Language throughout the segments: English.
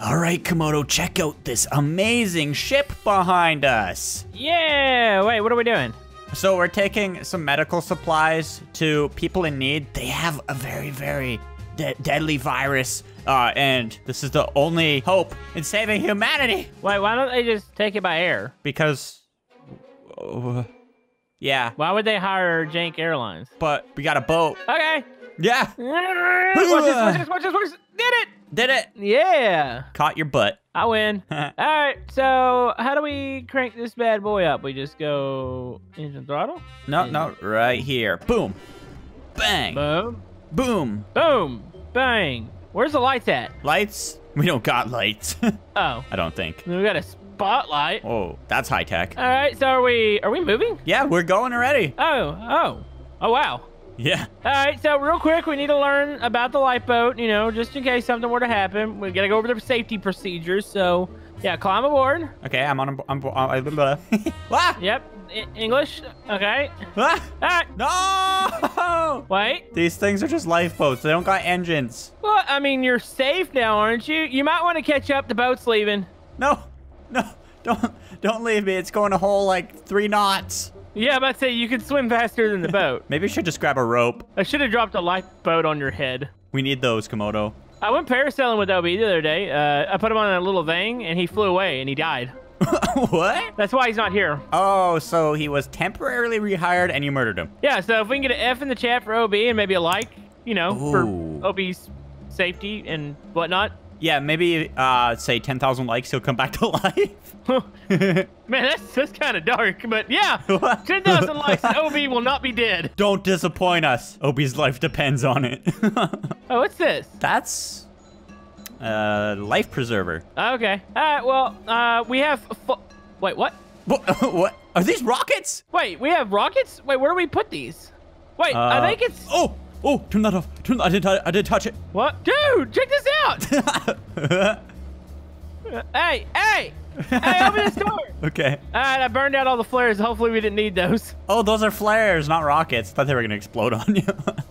Alright, Camodo, check out this amazing ship behind us. Yeah, wait, what are we doing? So we're taking some medical supplies to people in need. They have a very, very deadly virus, and this is the only hope in saving humanity. Wait, why don't they just take it by air? Because, yeah. Why would they hire Jank Airlines? But we got a boat. Okay. Yeah. Watch this. Did it. Did it? Yeah. Caught your butt. I win. All right, so how do we crank this bad boy up? We just go engine throttle? No, no, right here. Boom. Bang. Boom. Boom. Boom. Bang. Where's the lights at? Lights? We don't got lights. Oh. I don't think. We got a spotlight. Oh, that's high tech. All right, so are we moving? Yeah, we're going already. Oh, wow. Yeah. All right, so real quick, we need to learn about the lifeboat, you know, just in case something were to happen. We got to go over the safety procedures, so, yeah, climb aboard. Okay, I'm on a... Yep, English, okay. All right. No! Wait. These things are just lifeboats. They don't got engines. Well, I mean, you're safe now, aren't you? You might want to catch up. The boat's leaving. No, no, don't leave me. It's going a whole, like, 3 knots. Yeah, I'm about to say, you can swim faster than the boat. Maybe you should just grab a rope. I should have dropped a lifeboat on your head. We need those, Camodo. I went parasailing with OB the other day. I put him on a little thing, and he flew away, and he died. What? That's why he's not here. Oh, so he was temporarily rehired, and you murdered him. Yeah, so if we can get an F in the chat for OB and maybe a like, you know, for OB's safety and whatnot. Yeah, maybe, say 10,000 likes, he'll come back to life. Man, that's kind of dark, but yeah, 10,000 likes and OB will not be dead. Don't disappoint us. OB's life depends on it. Oh, what's this? That's life preserver. Okay. All right, well, we have... Wait, what? What? Are these rockets? Wait, we have rockets? Wait, where do we put these? Wait, I think it's... Oh! Oh, turn that off. Turn that. I did touch it. What? Dude, check this out. Hey. Hey, open this door. Okay. All right, I burned out all the flares. Hopefully we didn't need those. Oh, those are flares, not rockets. Thought they were going to explode on you.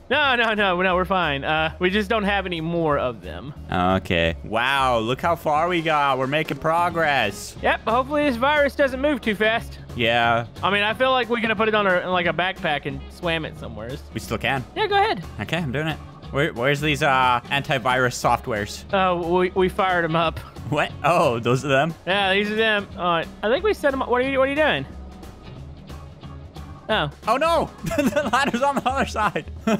No, we're fine. We just don't have any more of them. Okay. Wow, look how far we got. We're making progress. Yep, hopefully this virus doesn't move too fast. Yeah. I mean, I feel like we could have put it on like a backpack and swam it somewhere. We still can. Yeah, go ahead. Okay, I'm doing it. Where's these antivirus softwares? Oh, we fired them up. What? Oh, those are them? Yeah, these are them. I think we set them up. What are you doing? Oh. Oh, no. The ladder's on the other side. Oh,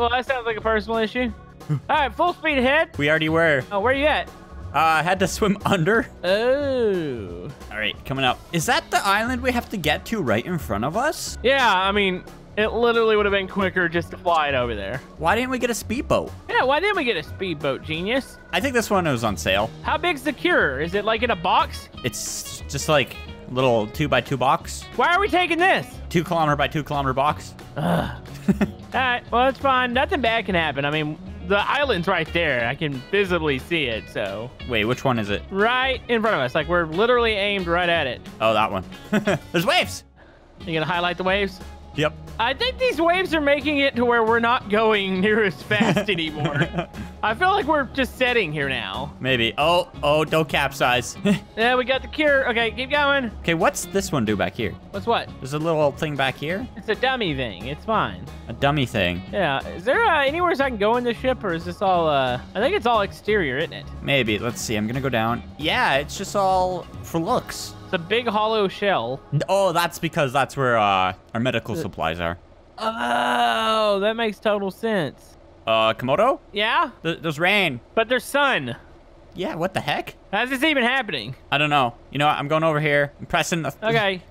well, that sounds like a personal issue. All right, full speed ahead. We already were. Oh, where are you at? I had to swim under. Oh. All right, coming up. Is that the island we have to get to right in front of us? Yeah, I mean... It literally would have been quicker just to fly it over there. Why didn't we get a speedboat? Yeah, why didn't we get a speedboat, genius? I think this one was on sale. How big's the cure? Is it like in a box? It's just like a little 2x2 box. Why are we taking this? 2 kilometer by 2 kilometer box. Ugh. All right, well, it's fine. Nothing bad can happen. I mean, the island's right there. I can visibly see it, so. Wait, which one is it? Right in front of us. Like, we're literally aimed right at it. Oh, that one. There's waves. You gonna highlight the waves? Yep. I think these waves are making it to where we're not going near as fast anymore. I feel like we're just setting here now. Maybe. Oh, don't capsize. Yeah, we got the cure. Okay, keep going. Okay, what's this one do back here? What's what? There's a little thing back here. It's a dummy thing. It's fine. A dummy thing. Yeah. Is there anywhere I can go in the ship, or is this all, I think it's all exterior, isn't it? Maybe. Let's see. I'm going to go down. Yeah, it's just all for looks. It's a big hollow shell. Oh, that's because that's where our medical supplies are. Oh, that makes total sense. Camodo? Yeah? There's rain. But there's sun. Yeah, what the heck? How's this even happening? I don't know. You know what? I'm going over here. I'm pressing the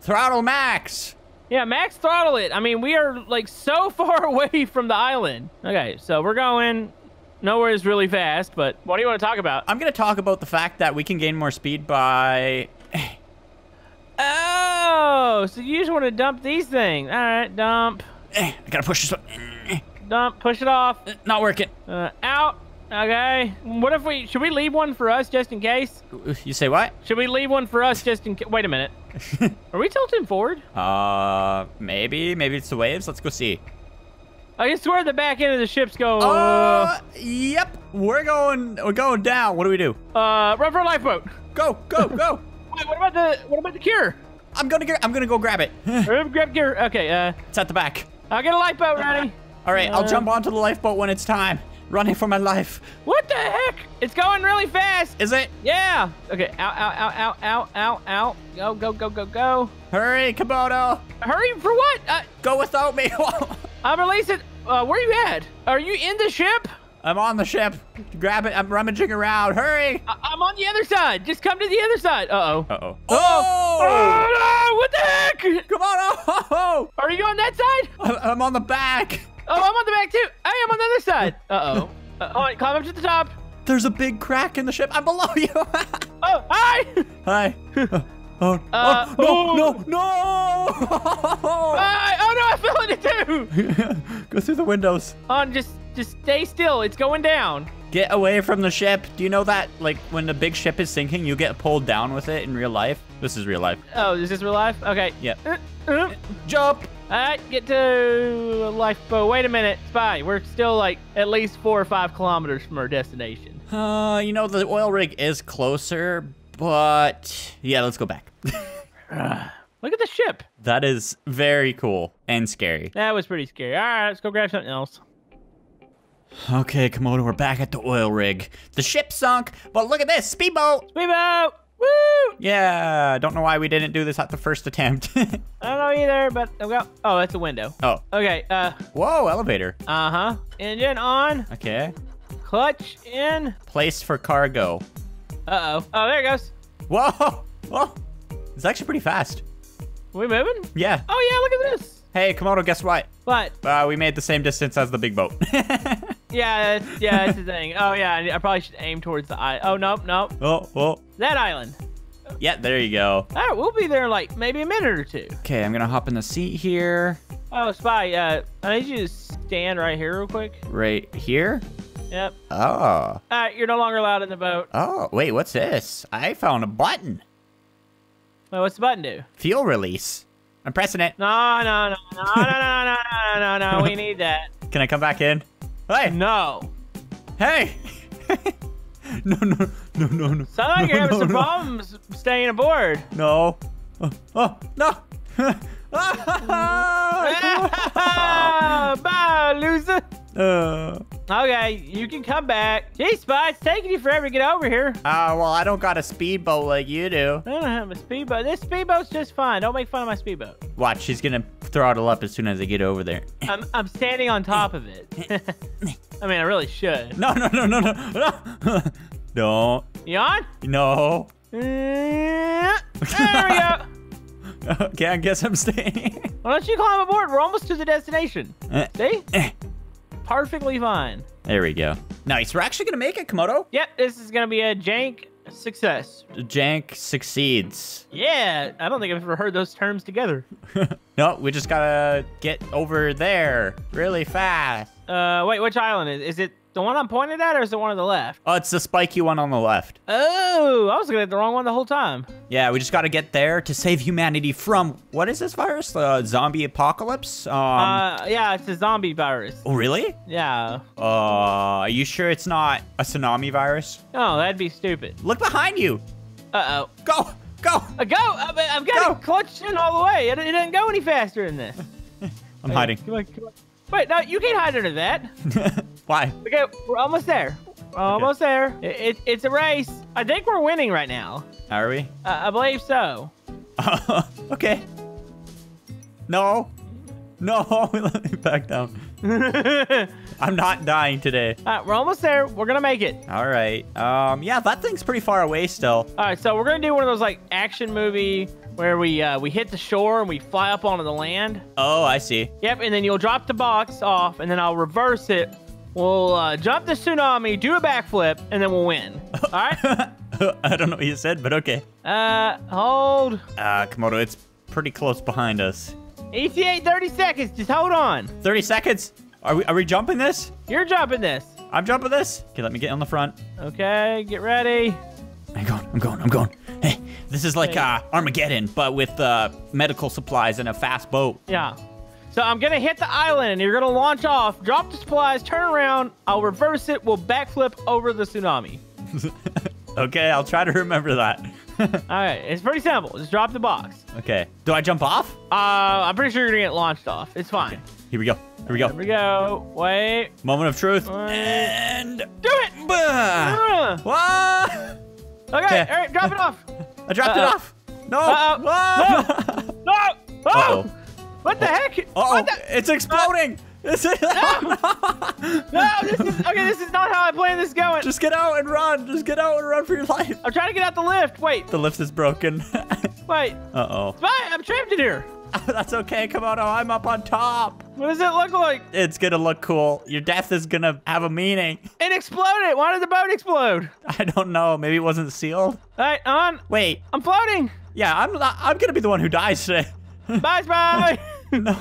throttle max. Yeah, max throttle it. I mean, we are like so far away from the island. Okay, so we're going... Nowhere is really fast, but what do you want to talk about? I'm going to talk about the fact that we can gain more speed by... Oh, so you just want to dump these things. All right, dump. I gotta push this one. Dump, push it off. Not working. Out. Okay. What if we... Should we leave one for us just in case? You say what? Should we leave one for us just in case? Wait a minute. Are we tilting forward? Maybe. Maybe it's the waves. Let's go see. I can swear the back end of the ship's go. Yep. We're going down. What do we do? Run for a lifeboat. Go. Wait, what about the cure? I'm gonna go grab it. Grab gear. Okay. It's at the back. I'll get a lifeboat ready. All right. I'll jump onto the lifeboat when it's time. Running for my life. What the heck? It's going really fast. Is it? Yeah. Okay. Out. Go. Hurry, Camodo. Hurry for what? Go without me. I'm releasing. Where are you at? Are you in the ship? I'm on the ship. Grab it. I'm rummaging around. Hurry. I'm on the other side. Just come to the other side. Uh-oh. Oh, no. What the heck? Camodo. Are you on that side? I'm on the back. Oh, I'm on the back too. I am on the other side. Uh-oh. All right, climb up to the top. There's a big crack in the ship. I'm below you. Oh, hi. Hi. Oh, no. I fell in it too. Go through the windows. Just stay still. It's going down. Get away from the ship. Do you know that, like, when the big ship is sinking, you get pulled down with it in real life? This is real life. Oh, is this real life? Okay. Yeah. Jump. All right, get to lifeboat. Wait a minute, Spy. We're still like at least 4 or 5 kilometers from our destination. You know, the oil rig is closer, but yeah, let's go back. Look at the ship. That is very cool and scary. That was pretty scary. All right, let's go grab something else. Okay, Camodo, we're back at the oil rig. The ship sunk, but look at this, speedboat. Speedboat. Woo! Yeah, I don't know why we didn't do this at the first attempt. I don't know either, but oh, that's a window. Oh. Okay, whoa, elevator. Uh-huh. Engine on. Okay. Clutch in. Place for cargo. Uh-oh. Oh, there it goes. Whoa! Oh, it's actually pretty fast. We moving? Yeah. Oh, yeah, look at this. Hey, Camodo, guess what? What? We made the same distance as the big boat. Yeah, that's the thing. Oh, yeah, I probably should aim towards the island. Oh, nope. Oh. That island. Yeah, there you go. All right, we'll be there in, like, maybe a minute or two. Okay, I'm going to hop in the seat here. Oh, Spy, I need you to stand right here real quick. Right here? Yep. Oh. All right, you're no longer allowed in the boat. Oh, wait, what's this? I found a button. Wait, what's the button do? Fuel release. I'm pressing it. No, we need that. Can I come back in? Hey! No! Hey! No. Sounds like you're having some problems staying aboard. No. Oh, no! Bye, loser! Okay, you can come back. Geez, Spy, it's taking you forever to get over here. Well, I don't got a speedboat like you do. I don't have a speedboat. This speedboat's just fine. Don't make fun of my speedboat. Watch, she's gonna throttle up as soon as I get over there. I'm standing on top of it. I mean, I really should. No. Don't. You on? No. There we go. Okay, I guess I'm staying. Why don't you climb aboard? We're almost to the destination. See? Perfectly fine. There we go. Nice. We're actually gonna make it, Camodo. Yep, this is gonna be a jank success. Jank succeeds. Yeah, I don't think I've ever heard those terms together. No, we just gotta get over there really fast. Wait, which island is? Is it the one I'm pointed at, or is it one on the left? Oh, it's the spiky one on the left. Oh, I was looking at the wrong one the whole time. Yeah, we just gotta get there to save humanity from, what is this virus? The zombie apocalypse? Yeah, it's a zombie virus. Oh, really? Yeah. Are you sure it's not a tsunami virus? No, that'd be stupid. Look behind you. Uh-oh. Go. I've got it clutched in all the way. It doesn't go any faster than this. I'm hiding. Come on. Wait, no, you can't hide under that. Why? Okay, we're almost there. Almost there. It's a race. I think we're winning right now. Are we? I believe so. Okay. No. Let me back down. I'm not dying today. All right, we're almost there. We're going to make it. All right. Yeah, that thing's pretty far away still. All right, so we're going to do one of those, like, action movie where we hit the shore and we fly up onto the land. Oh, I see. Yep, and then you'll drop the box off, and then I'll reverse it. We'll jump the tsunami, do a backflip, and then we'll win. All right? I don't know what you said, but okay. Hold. Camodo, it's pretty close behind us. ETA 30 seconds. Just hold on. 30 seconds? Are we jumping this? You're jumping this. I'm jumping this. Okay, let me get on the front. Okay, get ready. I'm going. Hey, this is like Armageddon, but with medical supplies and a fast boat. Yeah. So I'm going to hit the island, and you're going to launch off, drop the supplies, turn around, I'll reverse it, we'll backflip over the tsunami. Okay, I'll try to remember that. All right, it's pretty simple. Just drop the box. Okay. Do I jump off? I'm pretty sure you're going to get launched off. It's fine. Okay. Here we go. Here we go. Here we go. Wait. Moment of truth. And... do it! What? Okay, all right, drop it off. I dropped it off. No. Uh-oh. No. No. Oh. Uh-oh. What the heck? Uh-oh. It's exploding. This is okay, this is not how I plan this going. Just get out and run. Just get out and run for your life. I'm trying to get out the lift. Wait. The lift is broken. Wait. Uh-oh. I'm trapped in here. That's okay, Camodo. I'm up on top. What does it look like? It's gonna look cool. Your death is gonna have a meaning. It exploded. Why did the boat explode? I don't know. Maybe it wasn't sealed. All right, I'm on. Wait. I'm floating. Yeah, I'm gonna be the one who dies today. Bye. No.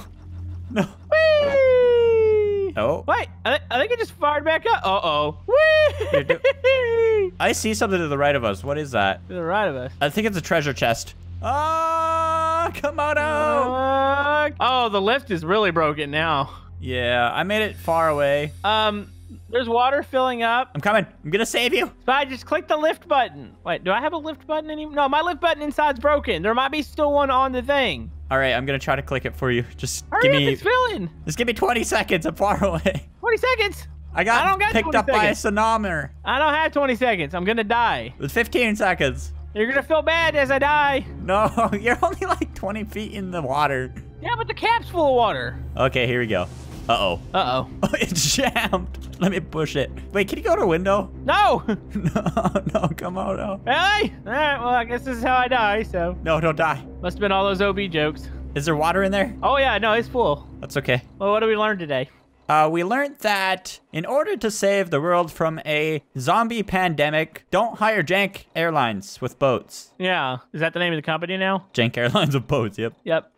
No. Whee! Oh. Wait, I think it just fired back up. Uh-oh. Whee! I see something to the right of us. What is that? To the right of us? I think it's a treasure chest. Oh, Camodo! Oh, the lift is really broken now. Yeah, I made it far away. There's water filling up. I'm coming. I'm gonna save you. Spy, just click the lift button. Wait, do I have a lift button anymore? No, my lift button inside's broken. There might be still one on the thing. All right, I'm gonna try to click it for you. Just hurry up, it's filling. Just give me 20 seconds. I'm far away. 20 seconds. I don't got picked up by a tsunami. I don't have 20 seconds. I'm gonna die. It's 15 seconds. You're gonna feel bad as I die. No, you're only like 20 feet in the water. Yeah, but the cap's full of water. Okay, here we go. Uh-oh. Uh-oh. It's jammed. Let me push it. Wait, can you go to a window? No. No, Camodo. Really? All right, well, I guess this is how I die, so. No, don't die. Must've been all those OB jokes. Is there water in there? Oh yeah, no, it's full. That's okay. Well, what did we learn today? We learned that in order to save the world from a zombie pandemic, don't hire Jank Airlines with boats. Yeah. Is that the name of the company now? Jank Airlines with boats, yep. Yep.